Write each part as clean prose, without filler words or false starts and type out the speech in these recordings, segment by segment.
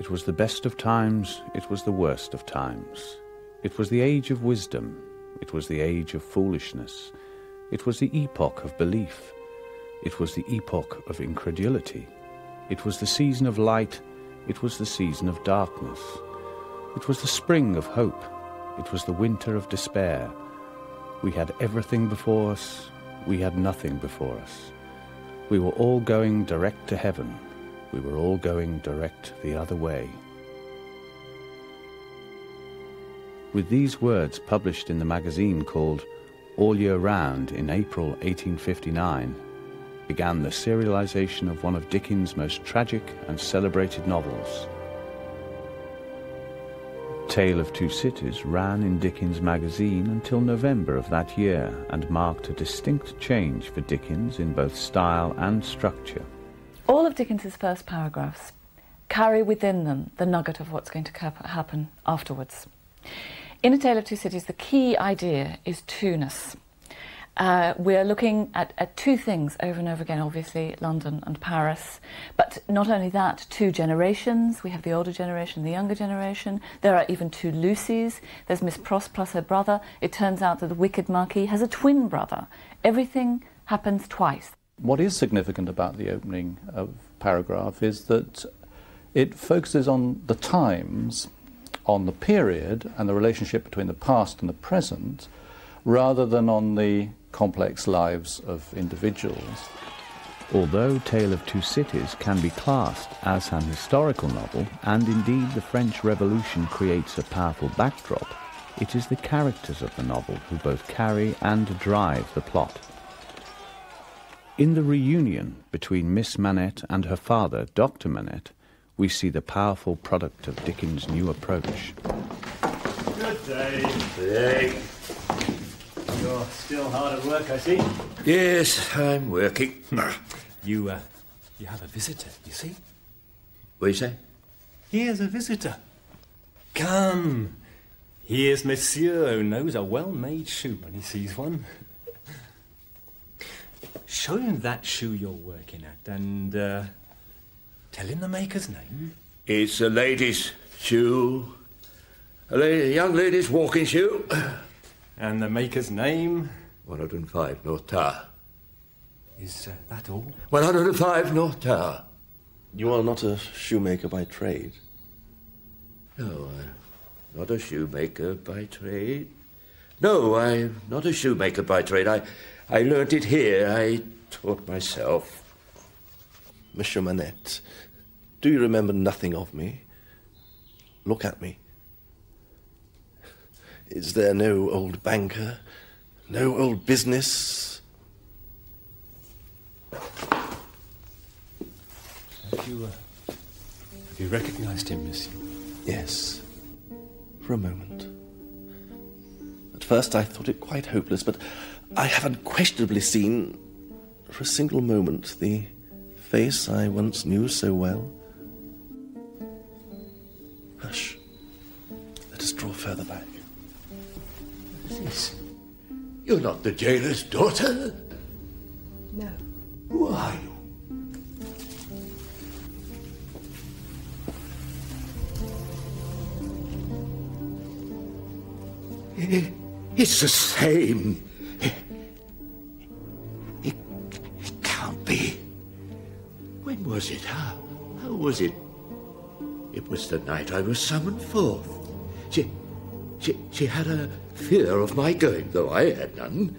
It was the best of times, it was the worst of times. It was the age of wisdom, it was the age of foolishness. It was the epoch of belief, it was the epoch of incredulity. It was the season of light, it was the season of darkness. It was the spring of hope, it was the winter of despair. We had everything before us, we had nothing before us. We were all going direct to heaven. We were all going direct the other way. With these words published in the magazine called All Year Round in April 1859, began the serialization of one of Dickens' most tragic and celebrated novels. A Tale of Two Cities ran in Dickens' magazine until November of that year and marked a distinct change for Dickens in both style and structure. All of Dickens's first paragraphs carry within them the nugget of what's going to happen afterwards. In A Tale of Two Cities, the key idea is two-ness. We're looking at two things over and over again, obviously, London and Paris. But not only that, two generations. We have the older generation, the younger generation. There are even two Lucies. There's Miss Pross plus her brother. It turns out that the wicked Marquis has a twin brother. Everything happens twice. What is significant about the opening of paragraph is that it focuses on the times, on the period and the relationship between the past and the present, rather than on the complex lives of individuals. Although Tale of Two Cities can be classed as an historical novel, and indeed the French Revolution creates a powerful backdrop, it is the characters of the novel who both carry and drive the plot. In the reunion between Miss Manette and her father, Dr. Manette, we see the powerful product of Dickens' new approach. Good day. Good day. You're still hard at work, I see. Yes, I'm working. You have a visitor, you see? What do you say? Here's a visitor. Come. Here's Monsieur, who knows a well-made shoe when he sees one. Show him that shoe you're working at and tell him the maker's name. It's a lady's shoe. A young lady's walking shoe. And the maker's name? 105 North Tower. Is that all? 105 North Tower. You are not a shoemaker by trade? No, I'm not a shoemaker by trade. No, I'm not a shoemaker by trade. I learnt it here. I taught myself. Monsieur Manette, do you remember nothing of me? Look at me. Is there no old banker? No old business? Have you recognised him, Monsieur? Yes. For a moment. At first I thought it quite hopeless, but I have unquestionably seen, for a single moment, the face I once knew so well. Hush. Let us draw further back. What is this? You're not the jailer's daughter? No. Who are you? It's the same. It can't be. When was it? How was it? It was the night I was summoned forth. She had a fear of my going, though I had none.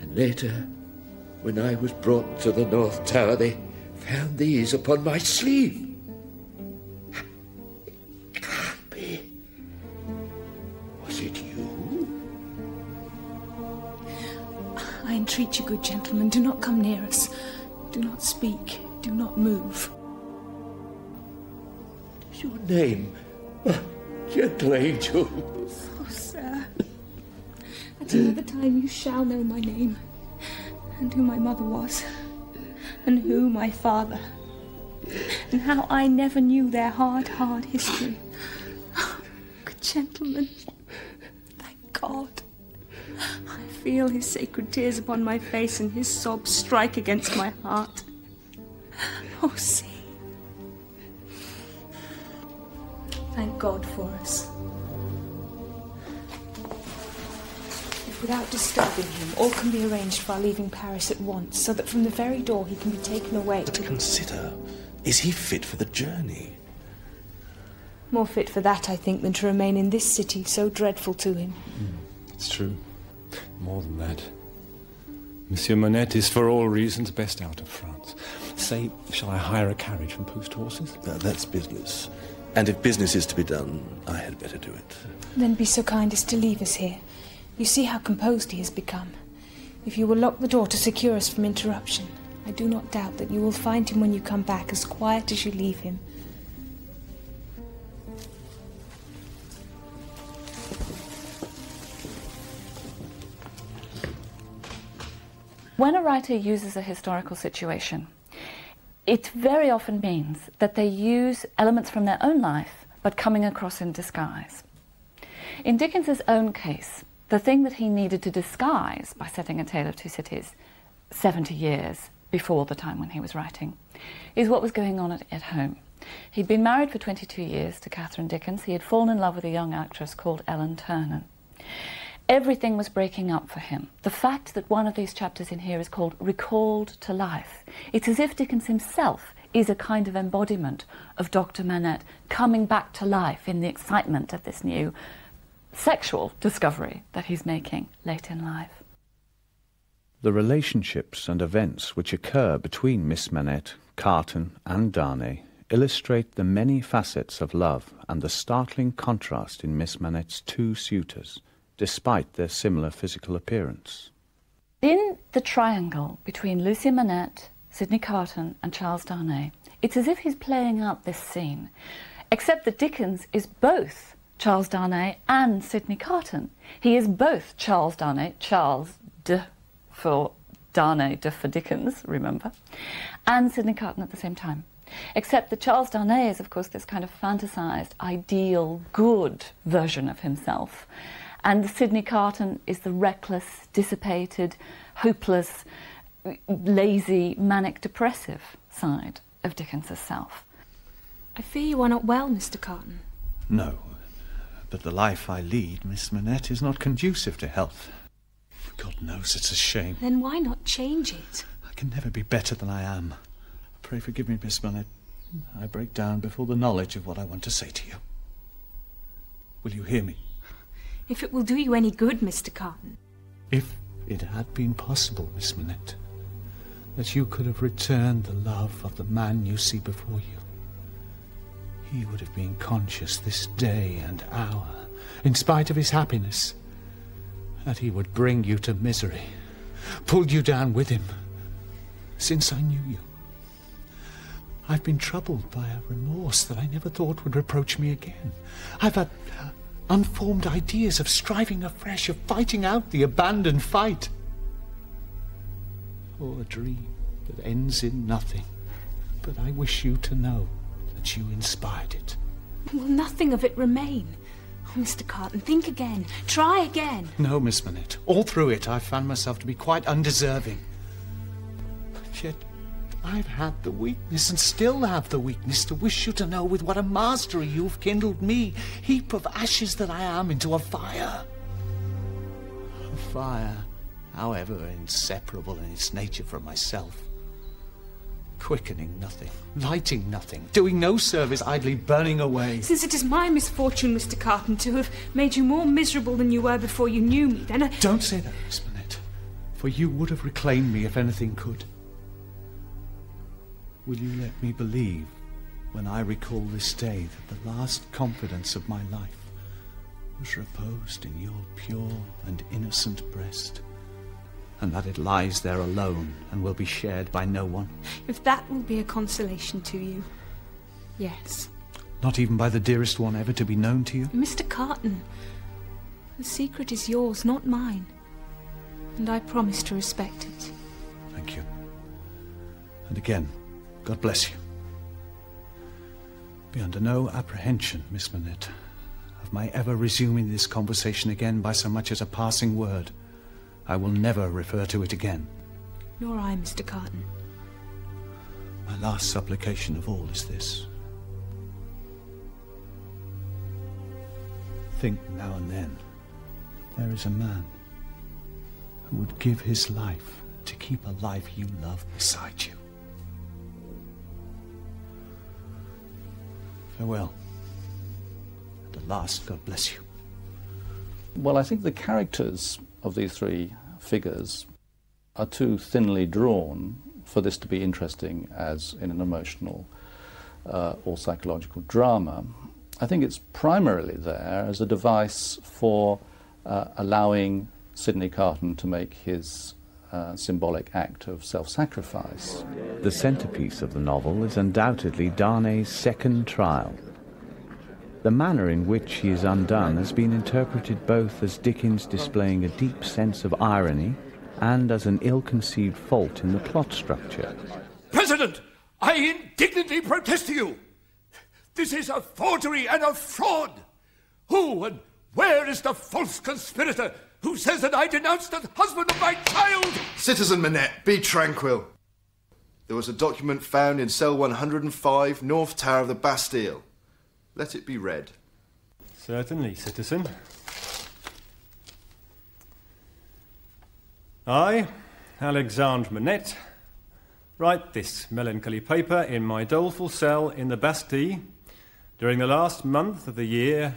And later, when I was brought to the North Tower, they found these upon my sleeve. It can't be. Was it you? I entreat you, good gentlemen, do not come near us. Do not speak. Do not move. What is your name? Gentle angel. Oh, sir. At another time you shall know my name, and who my mother was, and who my father, and how I never knew their hard, hard history. Oh, good gentlemen, thank God. I feel his sacred tears upon my face and his sobs strike against my heart. Oh, see. Thank God for us. If without disturbing him, all can be arranged by leaving Paris at once, so that from the very door he can be taken away. But consider, is he fit for the journey? More fit for that, I think, than to remain in this city so dreadful to him. It's true. More than that. Monsieur Manette is, for all reasons, best out of France. Say, shall I hire a carriage and post horses? That's business. And if business is to be done, I had better do it. Then be so kind as to leave us here. You see how composed he has become. If you will lock the door to secure us from interruption, I do not doubt that you will find him when you come back as quiet as you leave him. When a writer uses a historical situation, it very often means that they use elements from their own life, but coming across in disguise. In Dickens's own case, the thing that he needed to disguise by setting A Tale of Two Cities 70 years before the time when he was writing is what was going on at home. He'd been married for 22 years to Catherine Dickens. He had fallen in love with a young actress called Ellen Ternan. Everything was breaking up for him. The fact that one of these chapters in here is called Recalled to Life. It's as if Dickens himself is a kind of embodiment of Dr. Manette coming back to life in the excitement of this new sexual discovery that he's making late in life. The relationships and events which occur between Miss Manette, Carton and Darnay illustrate the many facets of love and the startling contrast in Miss Manette's two suitors, despite their similar physical appearance. In the triangle between Lucie Manette, Sidney Carton and Charles Darnay, it's as if he's playing out this scene, except that Dickens is both Charles Darnay and Sidney Carton. He is both Charles Darnay, Charles D for Darnay, D for Dickens, remember, and Sidney Carton at the same time. Except that Charles Darnay is, of course, this kind of fantasized, ideal, good version of himself. And Sidney Carton is the reckless, dissipated, hopeless, lazy, manic, depressive side of Dickens's self. I fear you are not well, Mr. Carton. No, but the life I lead, Miss Manette, is not conducive to health. God knows it's a shame. Then why not change it? I can never be better than I am. Pray forgive me, Miss Manette. I break down before the knowledge of what I want to say to you. Will you hear me? If it will do you any good, Mr. Carton. If it had been possible, Miss Manette, that you could have returned the love of the man you see before you, he would have been conscious this day and hour, in spite of his happiness, that he would bring you to misery, pull you down with him. Since I knew you, I've been troubled by a remorse that I never thought would reproach me again. I've had unformed ideas of striving afresh, of fighting out the abandoned fight. Oh, a dream that ends in nothing. But I wish you to know that you inspired it. Will nothing of it remain? Oh, Mr. Carton, think again. Try again. No, Miss Manette. All through it, I found myself to be quite undeserving. But yet, I've had the weakness, and still have the weakness, to wish you to know with what a mastery you've kindled me, heap of ashes that I am, into a fire. A fire, however inseparable in its nature from myself. Quickening nothing, lighting nothing, doing no service, idly burning away. Since it is my misfortune, Mr. Carton, to have made you more miserable than you were before you knew me, then I... Don't say that, Miss Manette, for you would have reclaimed me if anything could. Will you let me believe, when I recall this day, that the last confidence of my life was reposed in your pure and innocent breast, and that it lies there alone and will be shared by no one? If that will be a consolation to you, yes. Not even by the dearest one ever to be known to you? Mr. Carton, the secret is yours, not mine, and I promise to respect it. Thank you. And again, God bless you. Be under no apprehension, Miss Manette, of my ever resuming this conversation again by so much as a passing word. I will never refer to it again. Nor I, Mr. Carton. My last supplication of all is this. think now and then there is a man who would give his life to keep a life you love beside you. Farewell. And at last, God bless you. Well, I think the characters of these three figures are too thinly drawn for this to be interesting as in an emotional or psychological drama. I think it's primarily there as a device for allowing Sidney Carton to make his symbolic act of self-sacrifice. The centrepiece of the novel is undoubtedly Darnay's second trial. The manner in which he is undone has been interpreted both as Dickens displaying a deep sense of irony and as an ill-conceived fault in the plot structure. President, I indignantly protest to you. This is a forgery and a fraud. Who and where is the false conspirator who says that I denounced the husband of my child? Citizen Manette, be tranquil. There was a document found in cell 105, North Tower of the Bastille. Let it be read. Certainly, citizen. I, Alexandre Manette, write this melancholy paper in my doleful cell in the Bastille during the last month of the year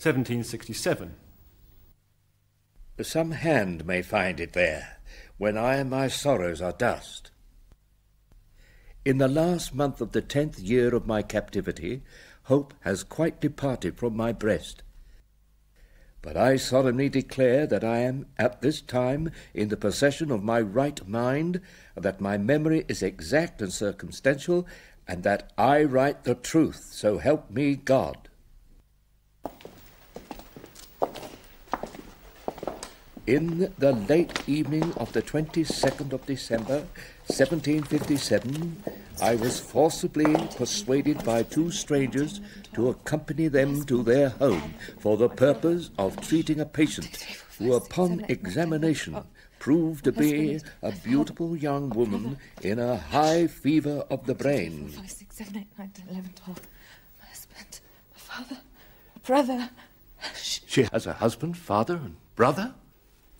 1767. Some hand may find it there when I and my sorrows are dust. In the last month of the 10th year of my captivity, hope has quite departed from my breast. But I solemnly declare that I am at this time in the possession of my right mind, and that my memory is exact and circumstantial, and that I write the truth, so help me God. In the late evening of the 22nd of December, 1757, I was forcibly persuaded by two strangers to accompany them to their home for the purpose of treating a patient who, upon examination, proved to be a beautiful young woman in a high fever of the brain. 5, 6, 7, 8, 9, 10, 11, 12. My husband, my father, my brother. She has a husband, father, and brother?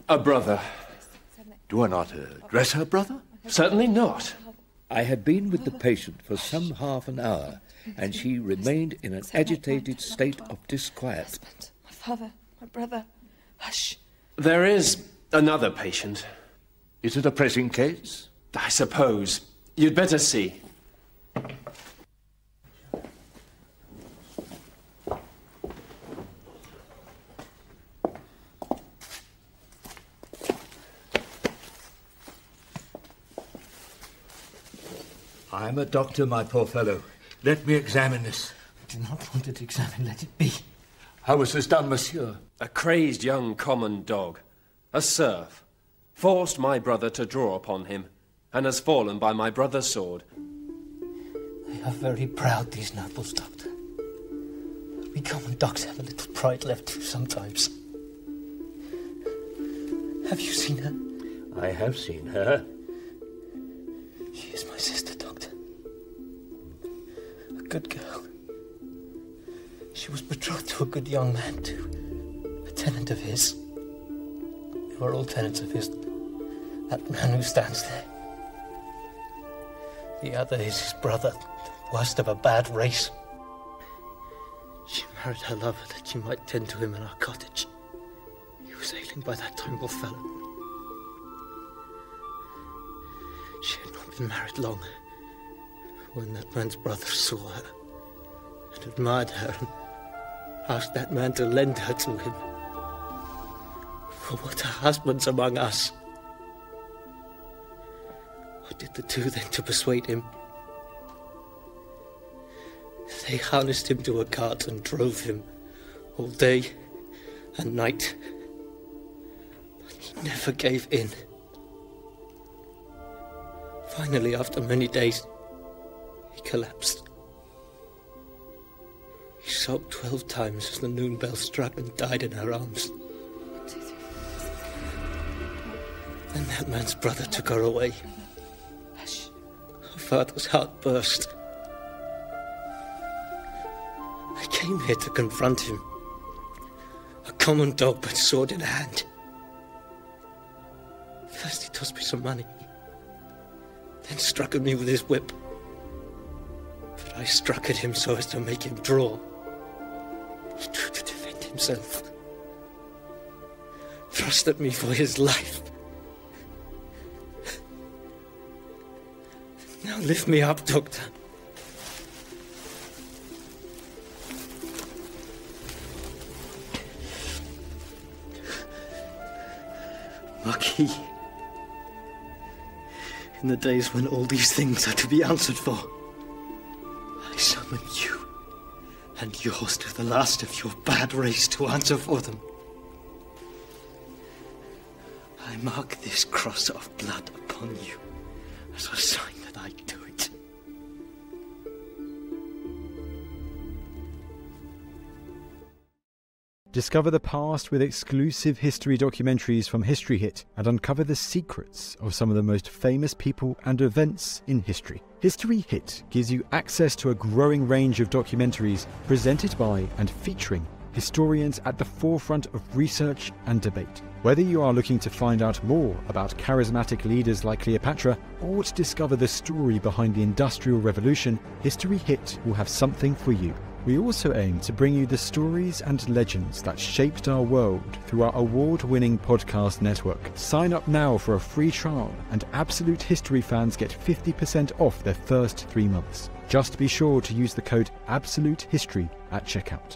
A brother. Do I not address her brother? Certainly not. I had been with the patient for some half an hour, and she remained in an agitated state of disquiet. My father, my brother, hush. There is another patient. Is it a pressing case? I suppose. You'd better see. I'm a doctor, my poor fellow. Let me examine this. I do not want it examined. Let it be. How was this done, monsieur? A crazed young common dog, a serf, forced my brother to draw upon him and has fallen by my brother's sword. They are very proud, these nobles, doctor. We common dogs have a little pride left too sometimes. Have you seen her? I have seen her. She is my sister, Doctor. A good girl. She was betrothed to a good young man, too. A tenant of his. They were all tenants of his. That man who stands there. The other is his brother, the worst of a bad race. She married her lover that she might tend to him in our cottage. He was ailing by that time, poor fellow. She had not been married long when that man's brother saw her and admired her and asked that man to lend her to him. For what are husbands among us? What did the two then to persuade him? They harnessed him to a cart and drove him all day and night. But he never gave in. Finally, after many days, he collapsed. He sobbed 12 times as the noon bell struck and died in her arms. Then that man's brother took her away. Her father's heart burst. I came here to confront him, common dog, but sword in hand. First he tossed me some money, then struck at me with his whip. But I struck at him so as to make him draw. He tried to defend himself. Thrust at me for his life. Now lift me up, Doctor. Marquis, in the days when all these things are to be answered for, I summon you and yours to the last of your bad race to answer for them. I mark this cross of blood upon you as a sign that I do it. Discover the past with exclusive history documentaries from History Hit and uncover the secrets of some of the most famous people and events in history. History Hit gives you access to a growing range of documentaries presented by and featuring historians at the forefront of research and debate. Whether you are looking to find out more about charismatic leaders like Cleopatra or to discover the story behind the Industrial Revolution, History Hit will have something for you. We also aim to bring you the stories and legends that shaped our world through our award-winning podcast network. Sign up now for a free trial and Absolute History fans get 50% off their first 3 months. Just be sure to use the code ABSOLUTEHISTORY at checkout.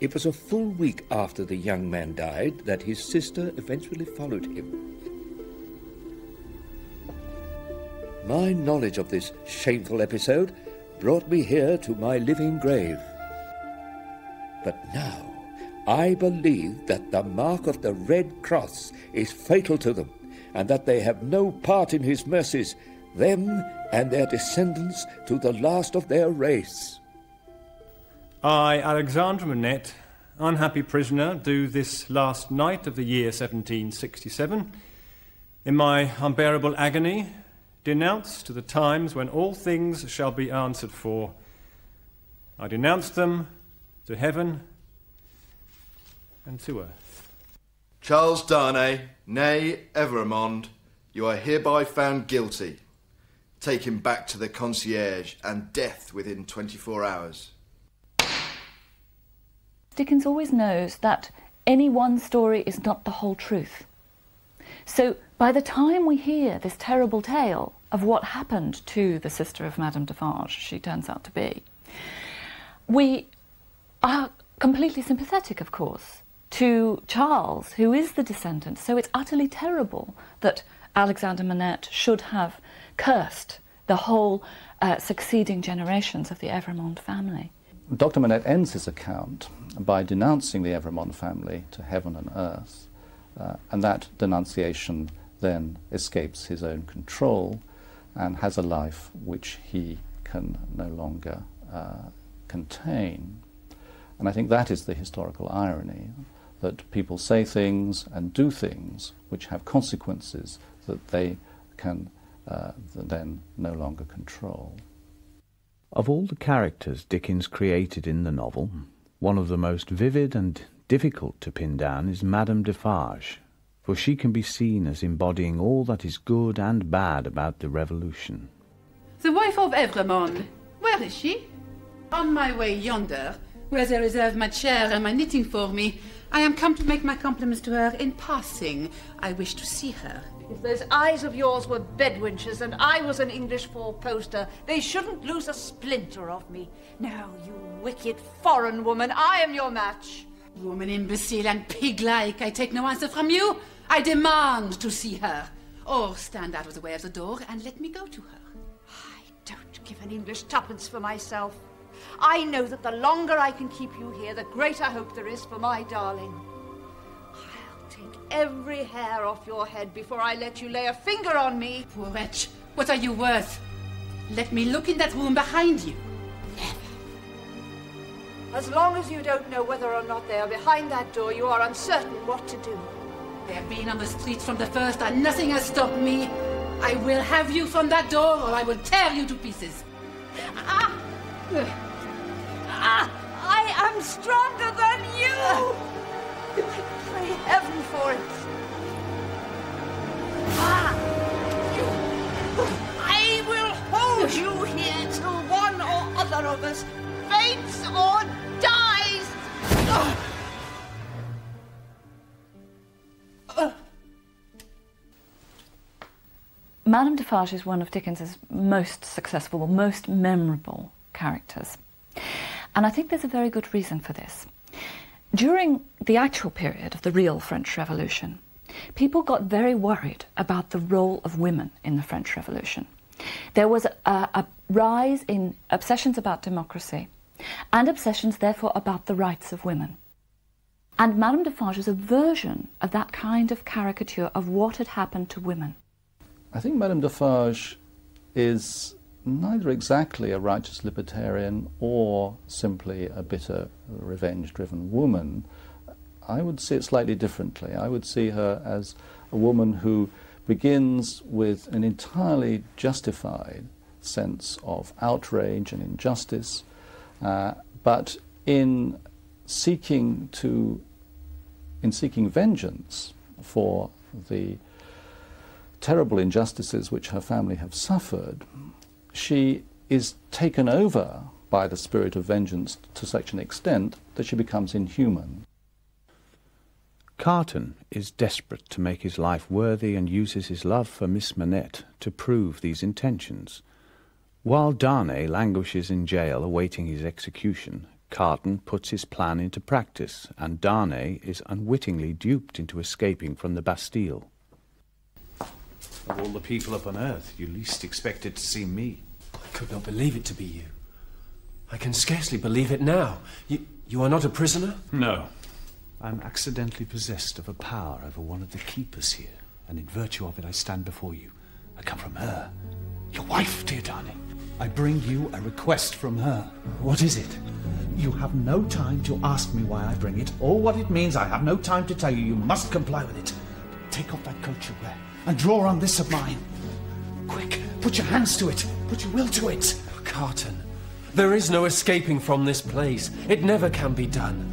It was a full week after the young man died that his sister eventually followed him. My knowledge of this shameful episode brought me here to my living grave. But now I believe that the mark of the Red Cross is fatal to them and that they have no part in his mercies, them and their descendants to the last of their race. I, Alexandre Manette, unhappy prisoner, do this last night of the year 1767, in my unbearable agony, denounce to the times when all things shall be answered for. I denounce them to heaven and to earth. Charles Darnay, nay Evrémonde, you are hereby found guilty. Take him back to the concierge and death within 24 hours. Dickens always knows that any one story is not the whole truth. So by the time we hear this terrible tale of what happened to the sister of Madame Defarge, she turns out to be, we are completely sympathetic, of course, to Charles, who is the descendant. So it's utterly terrible that Alexandre Manette should have cursed the whole succeeding generations of the Evrémonde family. Dr. Manette ends his account by denouncing the Evrémonde family to heaven and earth, and that denunciation then escapes his own control and has a life which he can no longer contain. And I think that is the historical irony, that people say things and do things which have consequences that they can then no longer control. Of all the characters Dickens created in the novel, one of the most vivid and difficult to pin down is Madame Defarge, for she can be seen as embodying all that is good and bad about the Revolution. The wife of Evrémonde, where is she? On my way yonder, where they reserve my chair and my knitting for me. I am come to make my compliments to her in passing. I wish to see her. If those eyes of yours were bedwinches and I was an English four-poster, they shouldn't lose a splinter of me. Now, you wicked foreign woman, I am your match. Woman imbecile and pig-like, I take no answer from you. I demand to see her. Or stand out of the way of the door and let me go to her. I don't give an English tuppence for myself. I know that the longer I can keep you here, the greater hope there is for my darling. I'll take every hair off your head before I let you lay a finger on me. Poor wretch, what are you worth? Let me look in that room behind you. Never. As long as you don't know whether or not they are behind that door, you are uncertain what to do. They have been on the streets from the first and nothing has stopped me. I will have you from that door or I will tear you to pieces. I am stronger than you! Pray heaven for it. I will hold you here till one or other of us faints or dies! Madame Defarge is one of Dickens's most successful or most memorable characters. And I think there's a very good reason for this. During the actual period of the real French Revolution, people got very worried about the role of women in the French Revolution. There was a rise in obsessions about democracy and obsessions, therefore, about the rights of women. And Madame Defarge's aversion of that kind of caricature of what had happened to women. I think Madame Defarge is neither exactly a righteous libertarian or simply a bitter, revenge-driven woman. I would see it slightly differently. I would see her as a woman who begins with an entirely justified sense of outrage and injustice, but in seeking vengeance for the terrible injustices which her family have suffered, she is taken over by the spirit of vengeance to such an extent that she becomes inhuman. Carton is desperate to make his life worthy and uses his love for Miss Manette to prove these intentions. While Darnay languishes in jail awaiting his execution, Carton puts his plan into practice and Darnay is unwittingly duped into escaping from the Bastille. Of all the people up on earth, you least expected to see me. I could not believe it to be you. I can scarcely believe it now. You are not a prisoner? No. I'm accidentally possessed of a power over one of the keepers here, and in virtue of it I stand before you. I come from her. Your wife, dear Darnay. I bring you a request from her. What is it? You have no time to ask me why I bring it, or what it means. I have no time to tell you. You must comply with it. Take off that coat you wear. And draw on this of mine. Quick, put your hands to it. Put your will to it. Carton, there is no escaping from this place. It never can be done.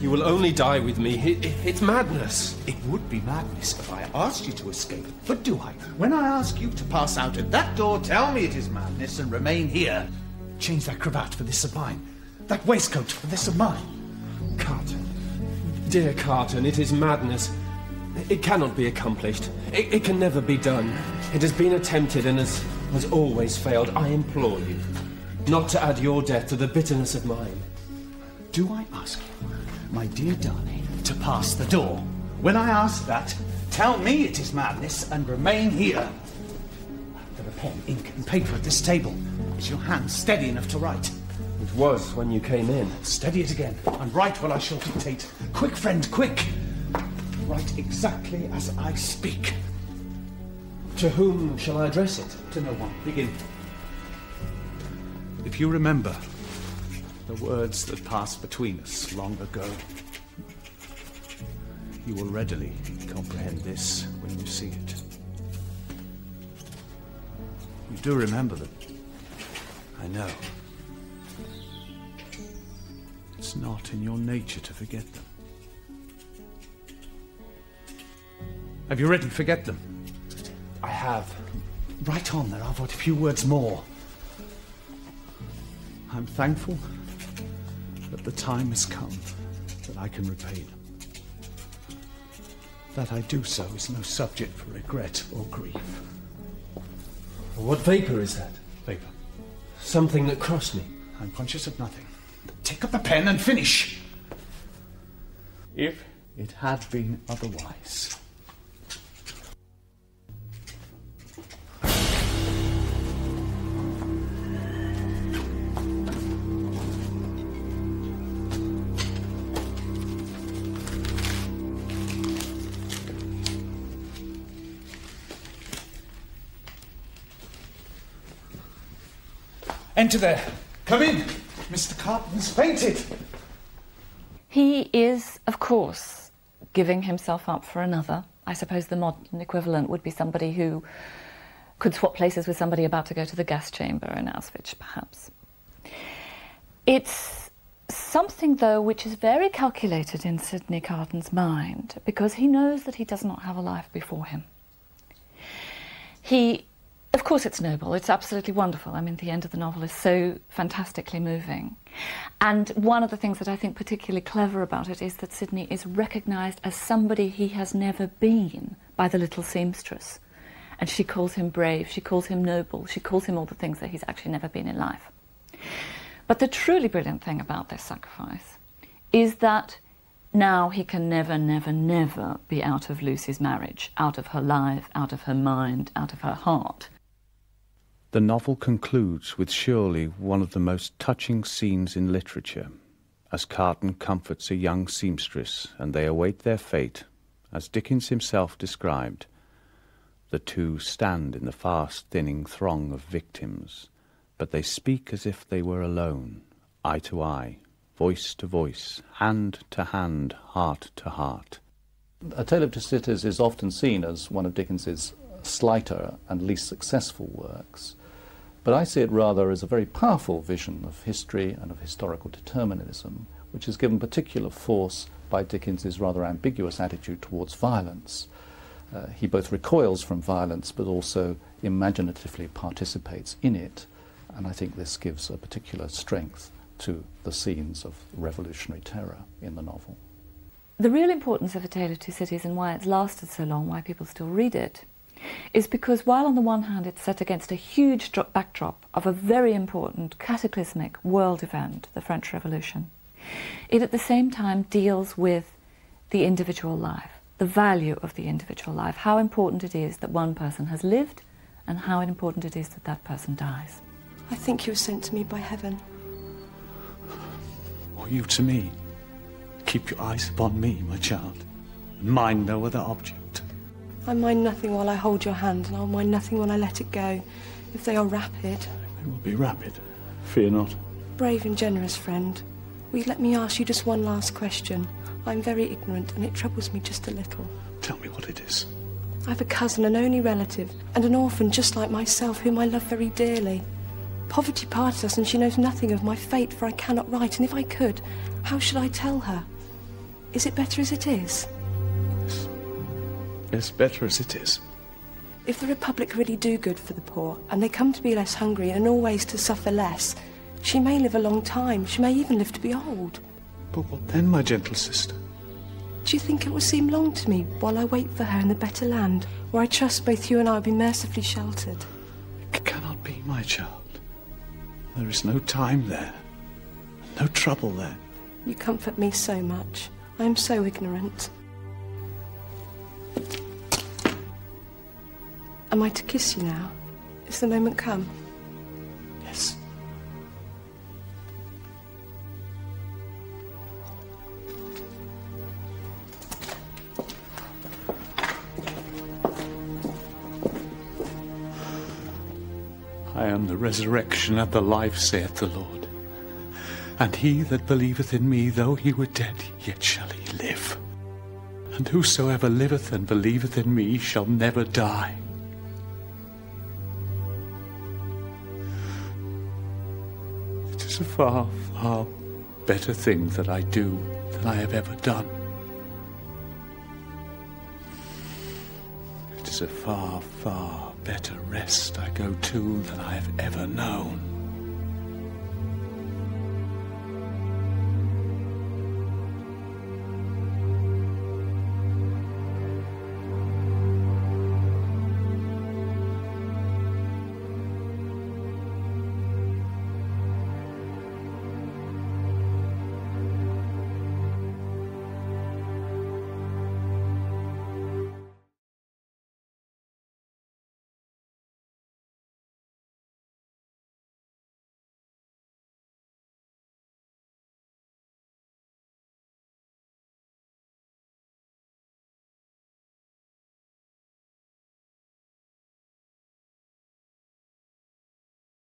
You will only die with me. It's madness. It would be madness if I asked you to escape. But do I? When I ask you to pass out at that door, tell me it is madness and remain here. Change that cravat for this of mine. That waistcoat for this of mine. Carton. Dear Carton, it is madness. It cannot be accomplished. It can never be done. It has been attempted and has always failed. I implore you not to add your death to the bitterness of mine. Do I ask you, my dear Darnay, to pass the door? When I ask that, tell me it is madness and remain here. There are pen, ink and paper at this table. Is your hand steady enough to write? It was when you came in. Steady it again and write what I shall dictate. Quick, friend, quick! Write exactly as I speak. To whom shall I address it? To no one. Begin. If you remember the words that passed between us long ago, you will readily comprehend this when you see it. You do remember them. I know. It's not in your nature to forget them. Have you written forget them? I have. Right on, there are but a few words more. I'm thankful that the time has come that I can repay them. That I do so is no subject for regret or grief. What vapour is that? Vapour. Something that crossed me. I'm conscious of nothing. Take up the pen and finish. If it had been otherwise. Enter there. Come in. Mr. Carton's fainted. He is, of course, giving himself up for another. I suppose the modern equivalent would be somebody who could swap places with somebody about to go to the gas chamber in Auschwitz, perhaps. It's something, though, which is very calculated in Sidney Carton's mind, because he knows that he does not have a life before him. He, of course it's noble, it's absolutely wonderful. I mean, the end of the novel is so fantastically moving. And one of the things that I think particularly clever about it is that Sidney is recognised as somebody he has never been by the little seamstress. And she calls him brave, she calls him noble, she calls him all the things that he's actually never been in life. But the truly brilliant thing about this sacrifice is that now he can never, never, never be out of Lucie's marriage, out of her life, out of her mind, out of her heart. The novel concludes with surely one of the most touching scenes in literature, as Carton comforts a young seamstress and they await their fate, as Dickens himself described. The two stand in the fast-thinning throng of victims, but they speak as if they were alone, eye to eye, voice to voice, hand to hand, heart to heart. A Tale of Two Cities is often seen as one of Dickens's slighter and least successful works, but I see it rather as a very powerful vision of history and of historical determinism, which is given particular force by Dickens's rather ambiguous attitude towards violence. He both recoils from violence but also imaginatively participates in it, and I think this gives a particular strength to the scenes of revolutionary terror in the novel. The real importance of A Tale of Two Cities, and why it's lasted so long, why people still read it, is because while on the one hand it's set against a huge backdrop of a very important cataclysmic world event, the French Revolution, it at the same time deals with the individual life. The value of the individual life, how important it is that one person has lived and how important it is that that person dies. I think you were sent to me by heaven. Or you to me. Keep your eyes upon me, my child, and mind no other object. I mind nothing while I hold your hand, and I'll mind nothing when I let it go. If they are rapid... They will be rapid. Fear not. Brave and generous friend, will you let me ask you just one last question? I'm very ignorant, and it troubles me just a little. Tell me what it is. I have a cousin, an only relative, and an orphan just like myself, whom I love very dearly. Poverty parted us, and she knows nothing of my fate, for I cannot write, and if I could, how should I tell her? Is it better as it is? Yes. Yes, better as it is. If the Republic really do good for the poor, and they come to be less hungry and always to suffer less, she may live a long time, she may even live to be old. But what then, my gentle sister? Do you think it will seem long to me while I wait for her in the better land, where I trust both you and I will be mercifully sheltered? It cannot be, my child. There is no time there, no trouble there. You comfort me so much. I am so ignorant. Am I to kiss you now? Is the moment come? Yes. I am the resurrection and the life, saith the Lord. And he that believeth in me, though he were dead, yet shall he live. And whosoever liveth and believeth in me shall never die. It is a far, far better thing that I do than I have ever done. It is a far, far better rest I go to than I have ever known.